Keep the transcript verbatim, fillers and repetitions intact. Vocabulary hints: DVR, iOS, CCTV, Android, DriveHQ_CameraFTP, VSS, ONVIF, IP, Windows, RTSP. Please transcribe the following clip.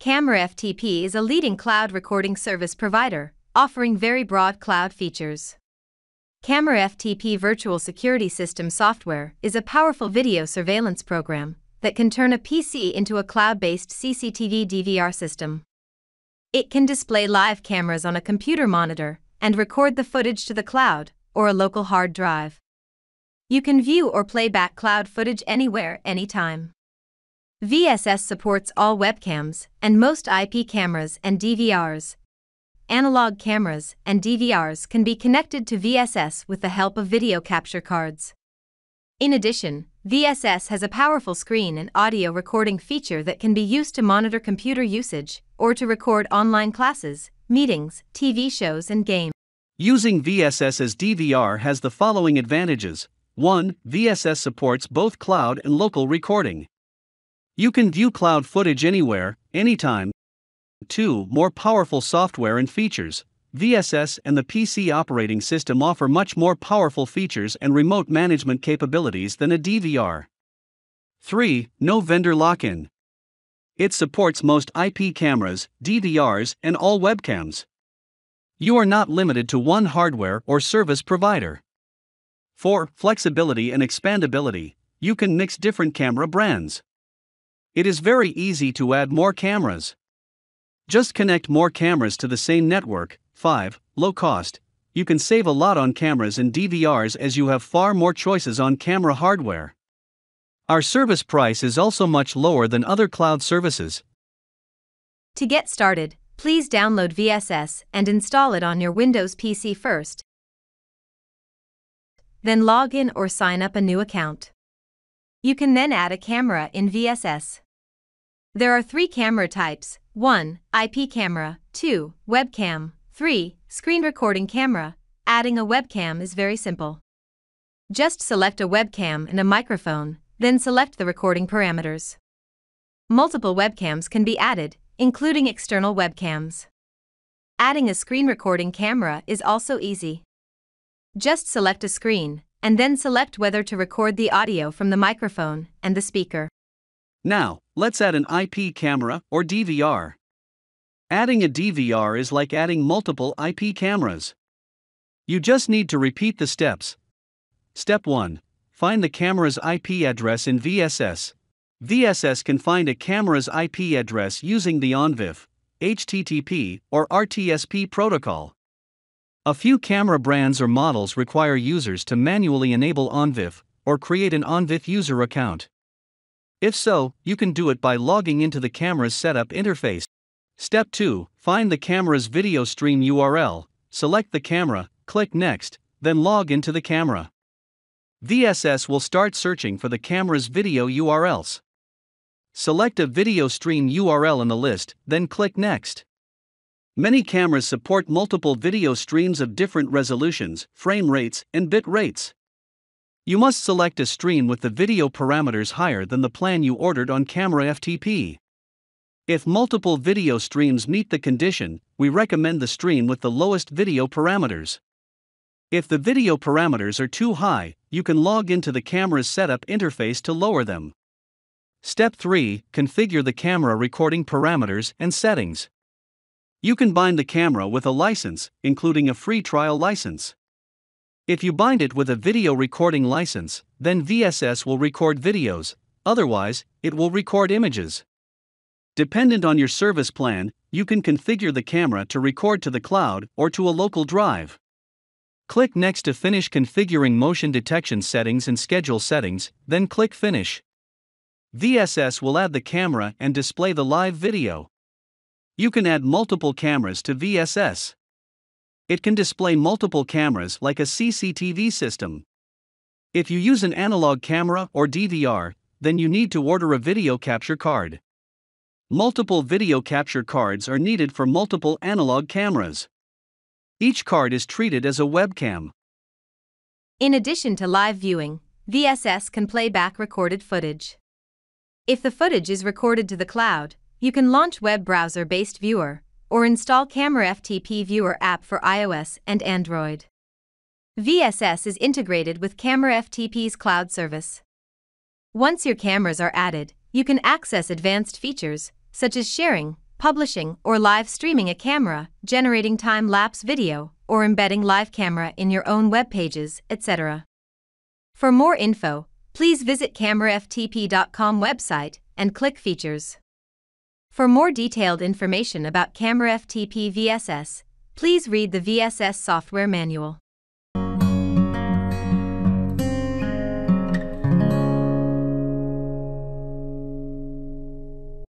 CameraFTP is a leading cloud recording service provider, offering very broad cloud features. CameraFTP Virtual Security System software is a powerful video surveillance program that can turn a P C into a cloud-based C C T V D V R system. It can display live cameras on a computer monitor and record the footage to the cloud or a local hard drive. You can view or play back cloud footage anywhere, anytime. V S S supports all webcams and most I P cameras and D V Rs. Analog cameras and D V Rs can be connected to V S S with the help of video capture cards. In addition, V S S has a powerful screen and audio recording feature that can be used to monitor computer usage or to record online classes, meetings, T V shows, and games. Using V S S as D V R has the following advantages. one. V S S supports both cloud and local recording. You can view cloud footage anywhere, anytime. two. More powerful software and features. V S S and the P C operating system offer much more powerful features and remote management capabilities than a D V R. three. No vendor lock-in. It supports most I P cameras, D V Rs, and all webcams. You are not limited to one hardware or service provider. four. Flexibility and expandability. You can mix different camera brands. It is very easy to add more cameras. Just connect more cameras to the same network. five. Low cost. You can save a lot on cameras and D V Rs as you have far more choices on camera hardware. Our service price is also much lower than other cloud services. To get started, please download V S S and install it on your Windows P C first. Then log in or sign up a new account. You can then add a camera in V S S. There are three camera types. one. I P camera. two. Webcam. three. Screen recording camera. Adding a webcam is very simple. Just select a webcam and a microphone, then select the recording parameters. Multiple webcams can be added, including external webcams. Adding a screen recording camera is also easy. Just select a screen, and then select whether to record the audio from the microphone and the speaker. Now, let's add an I P camera or D V R. Adding a D V R is like adding multiple I P cameras. You just need to repeat the steps. Step one. Find the camera's I P address in V S S. V S S can find a camera's I P address using the ONVIF, H T T P, or R T S P protocol. A few camera brands or models require users to manually enable ONVIF or create an ONVIF user account. If so, you can do it by logging into the camera's setup interface. Step two. Find the camera's video stream U R L, select the camera, click Next, then log into the camera. V S S will start searching for the camera's video U R Ls. Select a video stream U R L in the list, then click Next. Many cameras support multiple video streams of different resolutions, frame rates, and bit rates. You must select a stream with the video parameters higher than the plan you ordered on CameraFTP. If multiple video streams meet the condition, we recommend the stream with the lowest video parameters. If the video parameters are too high, you can log into the camera's setup interface to lower them. Step three. Configure the camera recording parameters and settings. You can bind the camera with a license, including a free trial license. If you bind it with a video recording license, then V S S will record videos, otherwise, it will record images. Dependent on your service plan, you can configure the camera to record to the cloud or to a local drive. Click Next to finish configuring motion detection settings and schedule settings, then click Finish. V S S will add the camera and display the live video. You can add multiple cameras to V S S. It can display multiple cameras like a C C T V system. If you use an analog camera or D V R, then you need to order a video capture card. Multiple video capture cards are needed for multiple analog cameras. Each card is treated as a webcam. In addition to live viewing, V S S can play back recorded footage. If the footage is recorded to the cloud, you can launch web browser-based viewer, or install CameraFTP Viewer app for iOS and Android. V S S is integrated with CameraFTP's cloud service. Once your cameras are added, you can access advanced features, such as sharing, publishing or live streaming a camera, generating time-lapse video, or embedding live camera in your own web pages, et cetera. For more info, please visit camera F T P dot com website and click Features. For more detailed information about CameraFTP V S S, please read the V S S software manual.